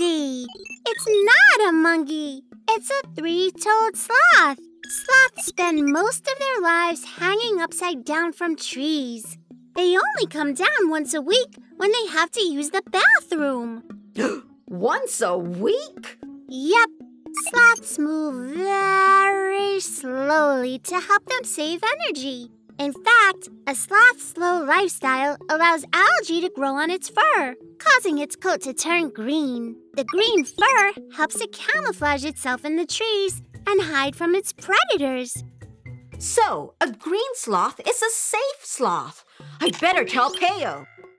see. It's not a monkey. It's a three-toed sloth. Sloths spend most of their lives hanging upside down from trees. They only come down once a week when they have to use the bathroom. Once a week? Yep. Sloths move very slowly to help them save energy. In fact, a sloth's slow lifestyle allows algae to grow on its fur, causing its coat to turn green. The green fur helps it camouflage itself in the trees and hide from its predators. So, a green sloth is a safe sloth. I'd better tell Peyo.